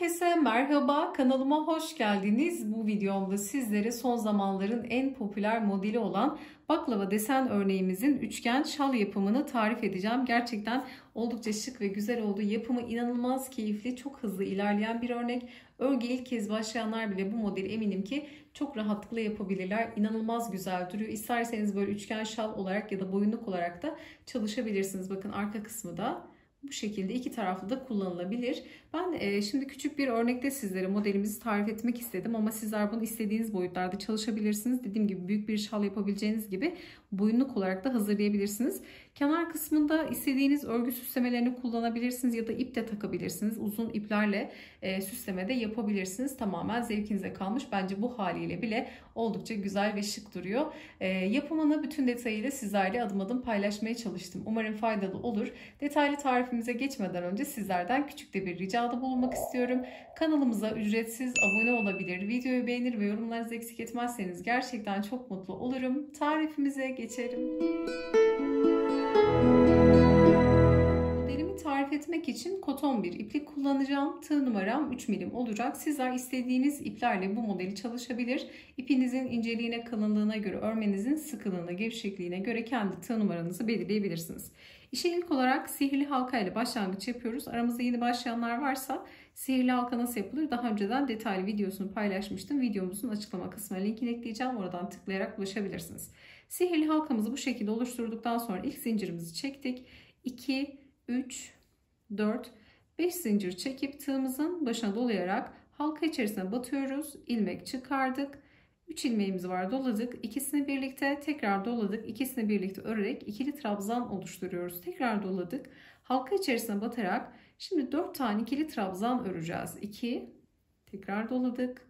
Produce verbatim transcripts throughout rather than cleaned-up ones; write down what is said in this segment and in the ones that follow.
Herkese merhaba, kanalıma hoş geldiniz. Bu videomda sizlere son zamanların en popüler modeli olan baklava desen örneğimizin üçgen şal yapımını tarif edeceğim. Gerçekten oldukça şık ve güzel oldu. Yapımı inanılmaz keyifli, çok hızlı ilerleyen bir örnek. Örgüye ilk kez başlayanlar bile bu modeli eminim ki çok rahatlıkla yapabilirler. İnanılmaz güzel duruyor. İsterseniz böyle üçgen şal olarak ya da boyunluk olarak da çalışabilirsiniz. Bakın arka kısmı da bu şekilde iki taraflı da kullanılabilir. Ben şimdi küçük bir örnekte sizlere modelimizi tarif etmek istedim ama sizler bunu istediğiniz boyutlarda çalışabilirsiniz. Dediğim gibi büyük bir şal yapabileceğiniz gibi boyunluk olarak da hazırlayabilirsiniz. Kenar kısmında istediğiniz örgü süslemelerini kullanabilirsiniz ya da ip de takabilirsiniz. Uzun iplerle süsleme de yapabilirsiniz. Tamamen zevkinize kalmış. Bence bu haliyle bile oldukça güzel ve şık duruyor. Yapımını bütün detayıyla sizlerle adım adım paylaşmaya çalıştım. Umarım faydalı olur. Detaylı tarif Tarifimize geçmeden önce sizlerden küçük de bir ricada bulunmak istiyorum. Kanalımıza ücretsiz abone olabilir, videoyu beğenir ve yorumlarınızı eksik etmezseniz gerçekten çok mutlu olurum. Tarifimize geçelim. Tarif etmek için koton bir iplik kullanacağım. Tığ numaram üç milim olacak. Sizler istediğiniz iplerle bu modeli çalışabilir. İpinizin inceliğine, kalınlığına göre, örmenizin sıkılığına, gevşekliğine göre kendi tığ numaranızı belirleyebilirsiniz. İşe ilk olarak sihirli halka ile başlangıç yapıyoruz. Aramızda yeni başlayanlar varsa sihirli halka nasıl yapılır? Daha önceden detaylı videosunu paylaşmıştım. Videomuzun açıklama kısmına linkini ekleyeceğim. Oradan tıklayarak ulaşabilirsiniz. Sihirli halkamızı bu şekilde oluşturduktan sonra ilk zincirimizi çektik. iki, üç, dört, beş zincir çekip tığımızın başına dolayarak halka içerisine batıyoruz. İlmek çıkardık. üç ilmeğimiz var, doladık. İkisini birlikte tekrar doladık. İkisini birlikte örerek ikili trabzan oluşturuyoruz. Tekrar doladık. Halka içerisine batarak şimdi dört tane ikili trabzan öreceğiz. iki, tekrar doladık.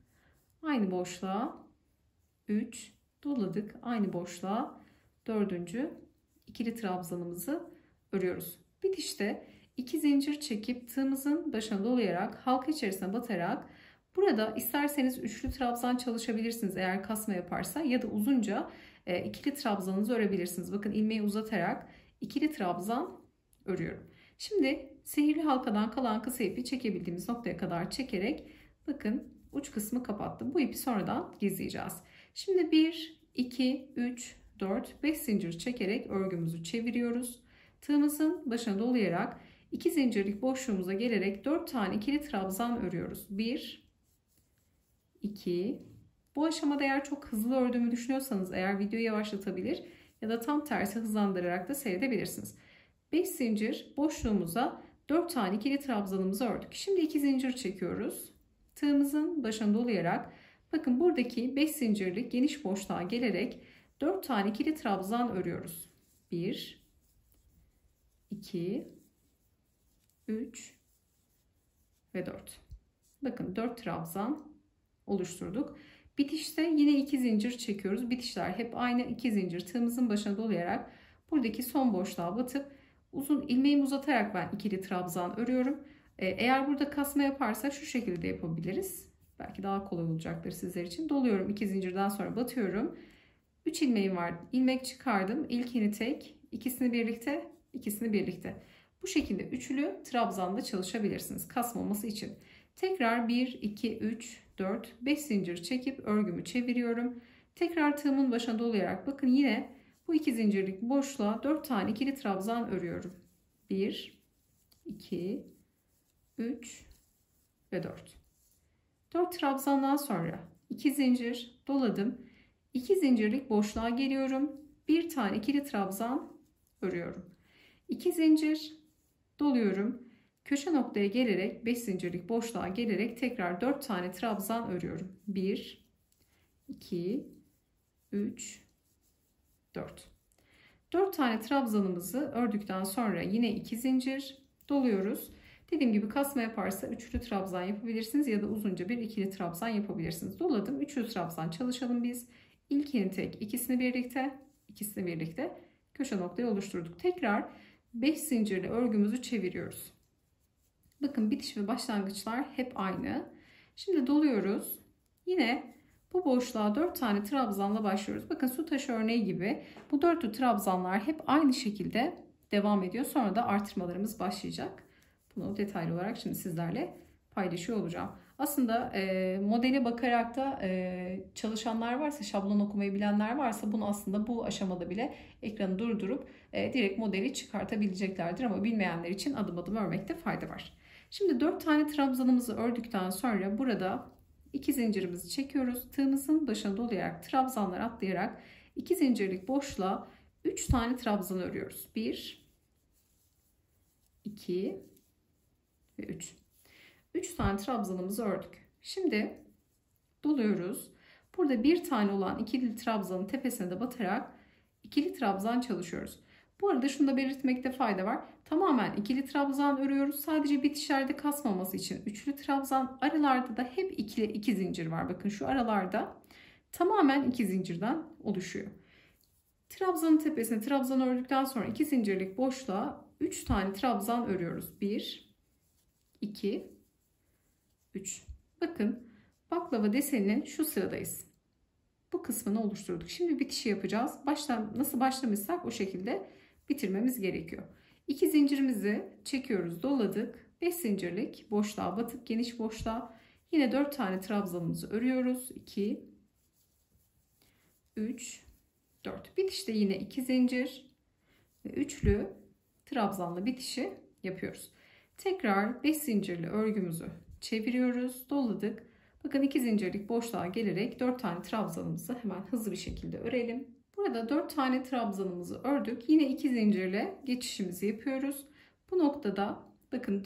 Aynı boşluğa. üç, doladık. Aynı boşluğa. dördüncü ikili trabzanımızı örüyoruz. Bitişte iki zincir çekip tığımızın başına dolayarak halka içerisine batarak burada isterseniz üçlü trabzan çalışabilirsiniz eğer kasma yaparsa ya da uzunca e, ikili trabzanınızı örebilirsiniz. Bakın ilmeği uzatarak ikili trabzan örüyorum. Şimdi sihirli halkadan kalan kısa ipi çekebildiğimiz noktaya kadar çekerek bakın uç kısmı kapattım. Bu ipi sonradan gizleyeceğiz. Şimdi bir, iki, üç, dört, beş zincir çekerek örgümüzü çeviriyoruz. Tığımızın başına dolayarak iki zincirlik boşluğumuza gelerek dört tane ikili trabzan örüyoruz. bir, iki. Bu aşamada eğer çok hızlı ördüğümü düşünüyorsanız eğer videoyu yavaşlatabilir ya da tam tersi hızlandırarak da seyredebilirsiniz. beş zincir boşluğumuza dört tane ikili trabzanımızı ördük. Şimdi iki zincir çekiyoruz. Tığımızın başına dolayarak bakın buradaki beş zincirlik geniş boşluğa gelerek dört tane ikili trabzan örüyoruz. bir, iki, üç ve dört. Bakın dört trabzan oluşturduk. Bitişte yine iki zincir çekiyoruz. Bitişler hep aynı. iki zincir tığımızın başına dolayarak buradaki son boşluğa batıp uzun ilmeğimi uzatarak ben ikili trabzan örüyorum. Eğer burada kasma yaparsa şu şekilde yapabiliriz. Belki daha kolay olacaktır sizler için. Doluyorum. iki zincirden sonra batıyorum. üç ilmeğim var. İlmek çıkardım. İlkini tek, ikisini birlikte, İkisini birlikte. Bu şekilde üçlü trabzanda çalışabilirsiniz kasmaması için. Tekrar bir, iki, üç, dört, beş zincir çekip örgümü çeviriyorum. Tekrar tığımın başına dolayarak bakın yine bu iki zincirlik boşluğa dört tane ikili trabzan örüyorum. bir, iki, üç ve dört. dört trabzandan sonra iki zincir doladım. iki zincirlik boşluğa geliyorum. bir tane ikili trabzan örüyorum. iki zincir doluyorum. Köşe noktaya gelerek beş zincirlik boşluğa gelerek tekrar dört tane trabzan örüyorum. bir, iki, üç, dört. dört tane trabzanımızı ördükten sonra yine iki zincir doluyoruz. Dediğim gibi kasma yaparsa üçlü trabzan yapabilirsiniz ya da uzunca bir ikili trabzan yapabilirsiniz. Doladım. Üçlü trabzan çalışalım biz. İlkini tek, ikisini birlikte, ikisini birlikte köşe noktayı oluşturduk. Tekrar beş zincirli örgümüzü çeviriyoruz. Bakın bitiş ve başlangıçlar hep aynı. Şimdi doluyoruz. Yine bu boşluğa dört tane trabzanla başlıyoruz. Bakın su taşı örneği gibi bu dörtlü trabzanlar hep aynı şekilde devam ediyor. Sonra da artırmalarımız başlayacak. Bunu detaylı olarak şimdi sizlerle paylaşıyor olacağım. Aslında e, modele bakarak da e, çalışanlar varsa, şablon okumayı bilenler varsa bunu aslında bu aşamada bile ekranı durdurup e, direkt modeli çıkartabileceklerdir. Ama bilmeyenler için adım adım örmekte fayda var. Şimdi dört tane trabzanımızı ördükten sonra burada iki zincirimizi çekiyoruz. Tığımızın başına dolayarak trabzanlar atlayarak iki zincirlik boşluğa üç tane trabzan örüyoruz. bir, iki ve üç. üç tane trabzanımızı ördük. Şimdi doluyoruz. Burada bir tane olan ikili trabzanın tepesine de batarak ikili trabzan çalışıyoruz. Bu arada şunu da belirtmekte fayda var. Tamamen ikili trabzan örüyoruz. Sadece bitişlerde kasmaması için üçlü trabzan, aralarda da hep ikili iki zincir var. Bakın şu aralarda tamamen iki zincirden oluşuyor. Trabzanın tepesine trabzan ördükten sonra iki zincirlik boşluğa üç tane trabzan örüyoruz. bir, iki, üç. Bakın baklava deseninin şu sıradayız. Bu kısmını oluşturduk. Şimdi bitişi yapacağız. Baştan nasıl başlamışsak o şekilde bitirmemiz gerekiyor. iki zincirimizi çekiyoruz, doladık. beş zincirlik boşluğa batıp geniş boşluğa yine dört tane trabzanımızı örüyoruz. iki, üç, dört. Bitişte yine iki zincir ve üçlü trabzanlı bitişi yapıyoruz. Tekrar beş zincirli örgümüzü çeviriyoruz, doladık. Bakın iki zincirlik boşluğa gelerek dört tane trabzanımızı hemen hızlı bir şekilde örelim. Burada dört tane trabzanımızı ördük. Yine iki zincirle geçişimizi yapıyoruz. Bu noktada bakın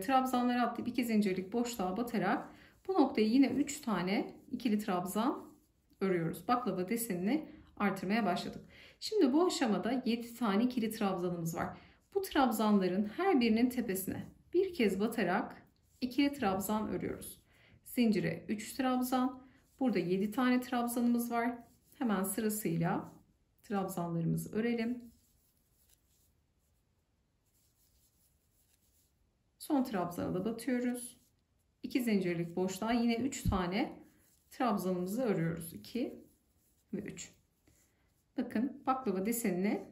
trabzanları atlayıp iki zincirlik boşluğa batarak bu noktaya yine üç tane ikili trabzan örüyoruz. Baklava desenini artırmaya başladık. Şimdi bu aşamada yedi tane ikili trabzanımız var. Bu trabzanların her birinin tepesine bir kez batarak ikili trabzan örüyoruz. Zincire üç trabzan. Burada yedi tane trabzanımız var. Hemen sırasıyla trabzanlarımızı örelim. Son trabzana da batıyoruz. iki zincirlik boşluğa yine üç tane trabzanımızı örüyoruz. iki ve üç. Bakın baklava desenini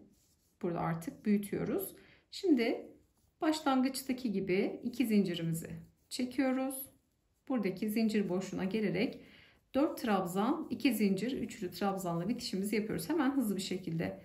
burada artık büyütüyoruz. Şimdi başlangıçtaki gibi iki zincirimizi çekiyoruz. Buradaki zincir boşluğuna gelerek dört trabzan, iki zincir, üçlü trabzanla bitişimizi yapıyoruz. Hemen hızlı bir şekilde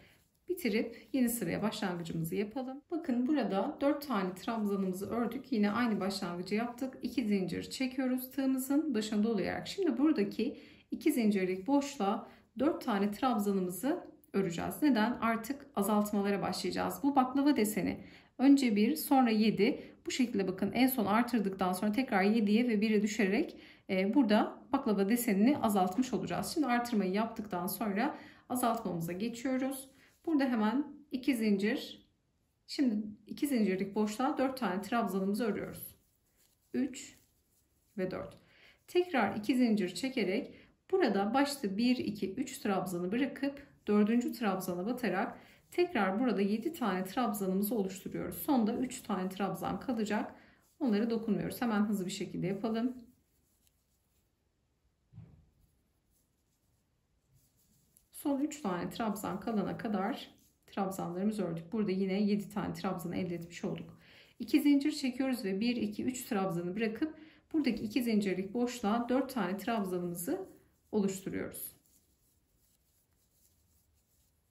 bitirip yeni sıraya başlangıcımızı yapalım. Bakın burada dört tane trabzanımızı ördük. Yine aynı başlangıcı yaptık. iki zincir çekiyoruz tığımızın başına dolayarak. Şimdi buradaki iki zincirlik boşluğa dört tane trabzanımızı öreceğiz. Neden? Artık azaltmalara başlayacağız. Bu baklava deseni. Önce bir, sonra yedi. Bu şekilde bakın en son artırdıktan sonra tekrar yediye ve bire düşerek e, burada baklava desenini azaltmış olacağız. Şimdi artırmayı yaptıktan sonra azaltmamıza geçiyoruz. Burada hemen iki zincir. Şimdi iki zincirlik boşluğa dört tane trabzanımızı örüyoruz. üç ve dört. Tekrar iki zincir çekerek burada başta bir, iki, üç trabzanı bırakıp dördüncü trabzana batarak tekrar burada yedi tane trabzanımızı oluşturuyoruz. Sonda üç tane trabzan kalacak. Onlara dokunmuyoruz. Hemen hızlı bir şekilde yapalım. Son üç tane trabzan kalana kadar trabzanlarımızı ördük. Burada yine yedi tane trabzanı elde etmiş olduk. iki zincir çekiyoruz ve bir, iki, üç trabzanı bırakıp buradaki iki zincirlik boşluğa dört tane trabzanımızı oluşturuyoruz.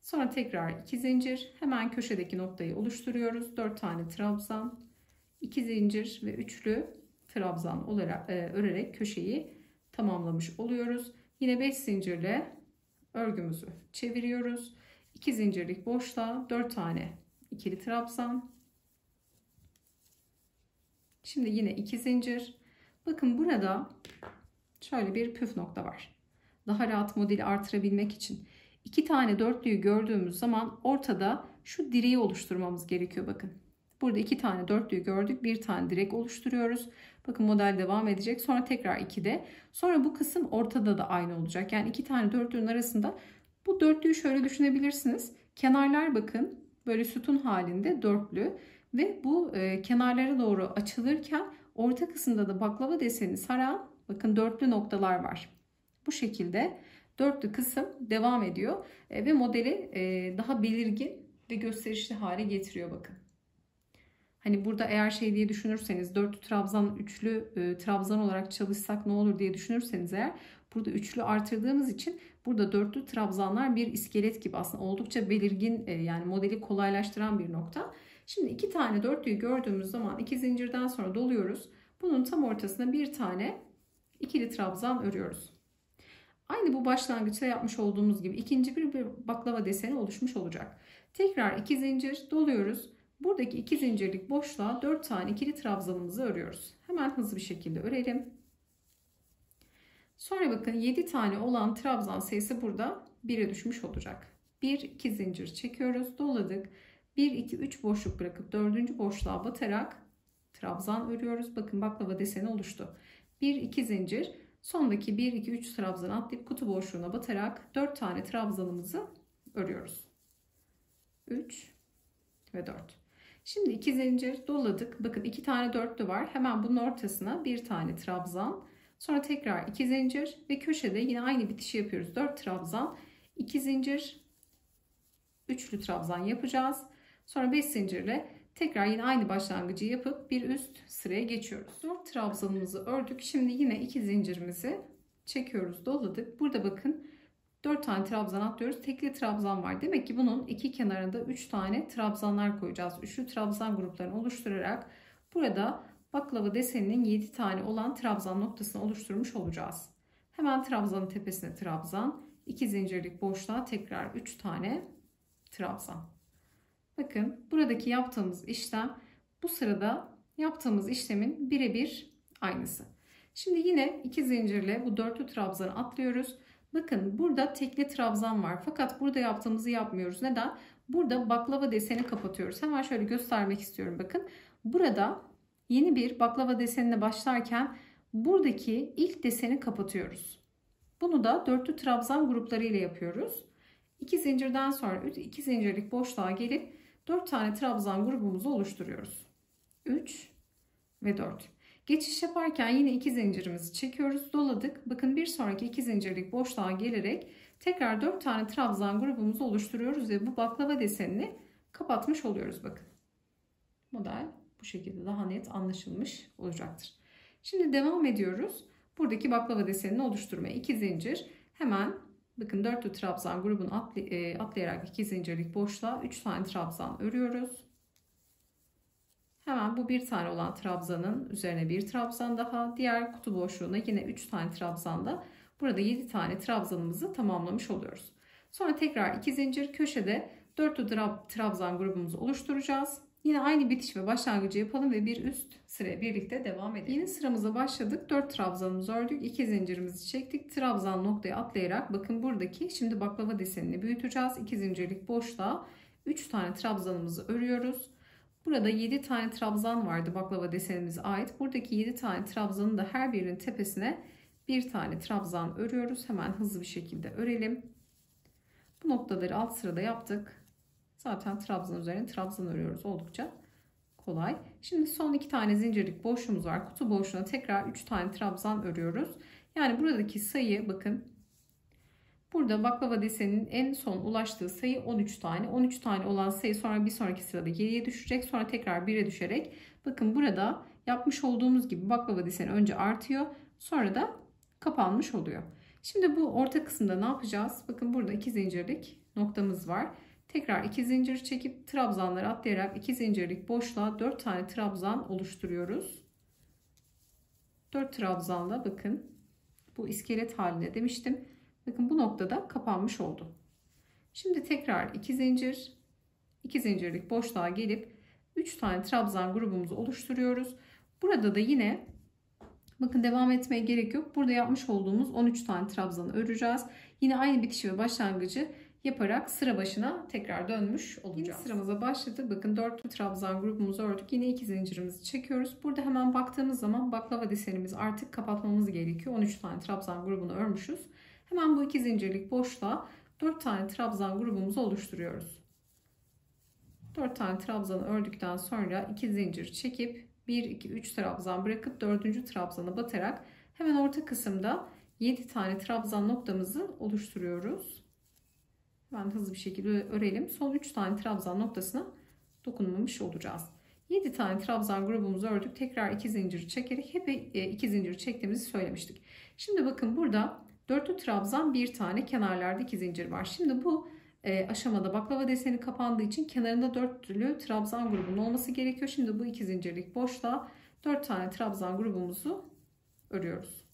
Sonra tekrar iki zincir, hemen köşedeki noktayı oluşturuyoruz. dört tane trabzan, iki zincir ve üçlü trabzan olarak e, örerek köşeyi tamamlamış oluyoruz. Yine beş zincirle örgümüzü çeviriyoruz. iki zincirlik boşluğa dört tane ikili trabzan. Şimdi yine iki zincir. Bakın burada şöyle bir püf nokta var. Daha rahat modeli artırabilmek için. İki tane dörtlüyü gördüğümüz zaman ortada şu direği oluşturmamız gerekiyor. Bakın burada iki tane dörtlüyü gördük, bir tane direk oluşturuyoruz. Bakın model devam edecek. Sonra tekrar ikide, sonra bu kısım ortada da aynı olacak. Yani iki tane dörtlünün arasında bu dörtlüyü şöyle düşünebilirsiniz. Kenarlar bakın böyle sütun halinde dörtlü ve bu e, kenarlara doğru açılırken orta kısımda da baklava deseni saran bakın dörtlü noktalar var. Bu şekilde dörtlü kısım devam ediyor ve modeli daha belirgin ve gösterişli hale getiriyor bakın. Hani burada eğer şey diye düşünürseniz dörtlü trabzan, üçlü e, trabzan olarak çalışsak ne olur diye düşünürseniz eğer, burada üçlü artırdığımız için burada dörtlü trabzanlar bir iskelet gibi aslında oldukça belirgin, e, yani modeli kolaylaştıran bir nokta. Şimdi iki tane dörtlüyü gördüğümüz zaman iki zincirden sonra doluyoruz. Bunun tam ortasına bir tane ikili trabzan örüyoruz. Aynı bu başlangıçta yapmış olduğumuz gibi ikinci bir baklava deseni oluşmuş olacak. Tekrar iki zincir doluyoruz. Buradaki iki zincirlik boşluğa dört tane ikili trabzanımızı örüyoruz. Hemen hızlı bir şekilde örelim. Sonra bakın yedi tane olan trabzan sayısı burada bire düşmüş olacak. bir iki zincir çekiyoruz, doladık. bir iki üç boşluk bırakıp dördüncü boşluğa batarak trabzan örüyoruz. Bakın baklava deseni oluştu. bir iki zincir, sondaki bir iki üç trabzan atlayıp kutu boşluğuna batarak dört tane trabzanımızı örüyoruz. üç ve dört. Şimdi iki zincir doladık. Bakın iki tane dörtlü var. Hemen bunun ortasına bir tane trabzan. Sonra tekrar iki zincir ve köşede yine aynı bitişi yapıyoruz. dört trabzan, iki zincir, üçlü trabzan yapacağız. Sonra beş zincirle tekrar yine aynı başlangıcı yapıp bir üst sıraya geçiyoruz. dört trabzanımızı ördük. Şimdi yine iki zincirimizi çekiyoruz, doladık. Burada bakın dört tane trabzan atlıyoruz. Tekli trabzan var. Demek ki bunun iki kenarında üç tane trabzanlar koyacağız. Üçlü trabzan gruplarını oluşturarak burada baklava deseninin yedi tane olan trabzan noktasını oluşturmuş olacağız. Hemen trabzanın tepesine trabzan, iki zincirlik boşluğa tekrar üç tane trabzan. Bakın buradaki yaptığımız işlem bu sırada yaptığımız işlemin birebir aynısı. Şimdi yine iki zincirle bu dörtlü trabzanı atlıyoruz. Bakın burada tekli trabzan var fakat burada yaptığımızı yapmıyoruz. Neden? Burada baklava deseni kapatıyoruz. Hemen şöyle göstermek istiyorum. Bakın burada yeni bir baklava desenine başlarken buradaki ilk deseni kapatıyoruz. Bunu da dörtlü trabzan grupları ile yapıyoruz. iki zincirden sonra iki zincirlik boşluğa gelip dört tane trabzan grubumuzu oluşturuyoruz. üç ve dört. Geçiş yaparken yine iki zincirimizi çekiyoruz, doladık. Bakın bir sonraki iki zincirlik boşluğa gelerek tekrar dört tane trabzan grubumuzu oluşturuyoruz ve bu baklava desenini kapatmış oluyoruz. Bakın model bu şekilde daha net anlaşılmış olacaktır. Şimdi devam ediyoruz. Buradaki baklava desenini oluşturmaya iki zincir, hemen bakın dörtlü trabzan grubunu atlay atlayarak iki zincirlik boşluğa üç tane trabzan örüyoruz. Hemen bu bir tane olan trabzanın üzerine bir trabzan daha, diğer kutu boşluğuna yine üç tane trabzanda burada yedi tane trabzanımızı tamamlamış oluyoruz. Sonra tekrar iki zincir, köşede dörtlü trabzan grubumuzu oluşturacağız. Yine aynı bitiş ve başlangıcı yapalım ve bir üst sıraya birlikte devam edelim. Yeni sıramıza başladık. dört trabzanımızı ördük. iki zincirimizi çektik. Trabzan noktaya atlayarak bakın buradaki şimdi baklava desenini büyüteceğiz. iki zincirlik boşluğa üç tane trabzanımızı örüyoruz. Burada yedi tane trabzan vardı baklava desenimize ait. Buradaki yedi tane trabzanın da her birinin tepesine bir tane trabzan örüyoruz. Hemen hızlı bir şekilde örelim. Bu noktaları alt sırada yaptık. Zaten trabzan üzerine trabzan örüyoruz. Oldukça kolay. Şimdi son iki tane zincirlik boşluğumuz var. Kutu boşluğuna tekrar üç tane trabzan örüyoruz. Yani buradaki sayı bakın. Burada baklava deseninin en son ulaştığı sayı on üç tane. on üç tane olan sayı sonra bir sonraki sırada yediye düşecek. Sonra tekrar bire düşerek. Bakın burada yapmış olduğumuz gibi baklava deseni önce artıyor. Sonra da kapanmış oluyor. Şimdi bu orta kısımda ne yapacağız? Bakın burada iki zincirlik noktamız var. Tekrar iki zincir çekip trabzanları atlayarak iki zincirlik boşluğa dört tane trabzan oluşturuyoruz. dört trabzanla bakın bu iskelet haline demiştim. Bakın bu noktada kapanmış oldu. Şimdi tekrar iki zincir, iki zincirlik boşluğa gelip üç tane trabzan grubumuzu oluşturuyoruz. Burada da yine bakın devam etmeye gerek yok. Burada yapmış olduğumuz on üç tane trabzanı öreceğiz. Yine aynı bitişi ve başlangıcı yaparak sıra başına tekrar dönmüş olacağız. Yeni sıramıza başladı. Bakın dörtlü trabzan grubumuzu ördük. Yine iki zincirimizi çekiyoruz. Burada hemen baktığımız zaman baklava desenimiz artık kapatmamız gerekiyor. on üç tane trabzan grubunu örmüşüz. Hemen bu iki zincirlik boşluğa dört tane trabzan grubumuzu oluşturuyoruz. dört tane trabzanı ördükten sonra iki zincir çekip bir iki üç trabzan bırakıp dördüncü trabzana batarak hemen orta kısımda yedi tane trabzan noktamızı oluşturuyoruz. Ben hızlı bir şekilde örelim. Son üç tane trabzan noktasına dokunmamış olacağız. yedi tane trabzan grubumuzu ördük. Tekrar iki zincir çekerek hep iki zincir çektiğimizi söylemiştik. Şimdi bakın burada dörtlü trabzan bir tane, kenarlarda iki zincir var. Şimdi bu e, aşamada baklava deseni kapandığı için kenarında dörtlü trabzan grubunun olması gerekiyor. Şimdi bu iki zincirlik boşluğa dört tane trabzan grubumuzu örüyoruz.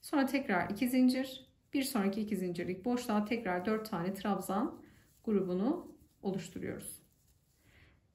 Sonra tekrar iki zincir, bir sonraki iki zincirlik boşluğa tekrar dört tane trabzan grubunu oluşturuyoruz.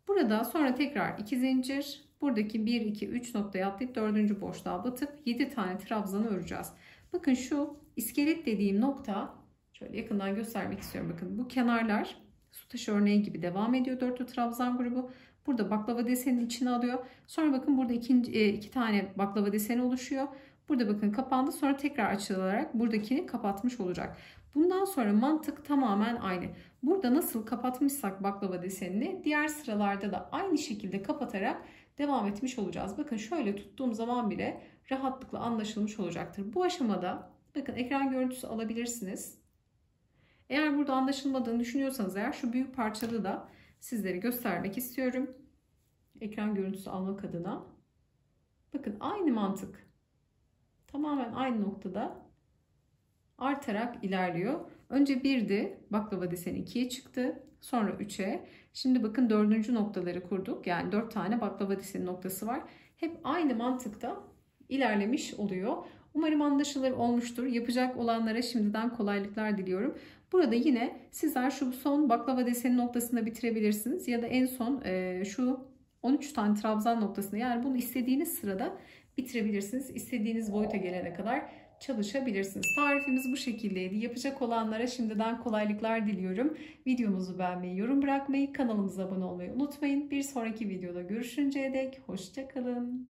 Burada sonra tekrar iki zincir, buradaki bir iki üç noktaya atlayıp dördüncü boşluğa batıp yedi tane trabzanı öreceğiz. Bakın şu iskelet dediğim nokta, şöyle yakından göstermek istiyorum. Bakın bu kenarlar su taşı örneği gibi devam ediyor dörtlü trabzan grubu. Burada baklava deseninin içine alıyor. Sonra bakın burada iki, iki tane baklava deseni oluşuyor. Burada bakın kapandı, sonra tekrar açılarak buradakini kapatmış olacak. Bundan sonra mantık tamamen aynı. Burada nasıl kapatmışsak baklava desenini diğer sıralarda da aynı şekilde kapatarak devam etmiş olacağız. Bakın şöyle tuttuğum zaman bile rahatlıkla anlaşılmış olacaktır. Bu aşamada bakın ekran görüntüsü alabilirsiniz. Eğer burada anlaşılmadığını düşünüyorsanız eğer şu büyük parçada da sizlere göstermek istiyorum. Ekran görüntüsü almak adına. Bakın aynı mantık. Tamamen aynı noktada artarak ilerliyor. Önce birdi baklava deseni, ikiye çıktı. Sonra üçe. Şimdi bakın dördüncü noktaları kurduk. Yani dört tane baklava deseni noktası var. Hep aynı mantıkta ilerlemiş oluyor. Umarım anlaşılır olmuştur. Yapacak olanlara şimdiden kolaylıklar diliyorum. Burada yine sizler şu son baklava deseni noktasında bitirebilirsiniz. Ya da en son e, şu on üç tane trabzan noktasında. Yani bunu istediğiniz sırada bitirebilirsiniz. İstediğiniz boyuta gelene kadar çalışabilirsiniz. Tarifimiz bu şekildeydi. Yapacak olanlara şimdiden kolaylıklar diliyorum. Videomuzu beğenmeyi, yorum bırakmayı, kanalımıza abone olmayı unutmayın. Bir sonraki videoda görüşünceye dek hoşça kalın.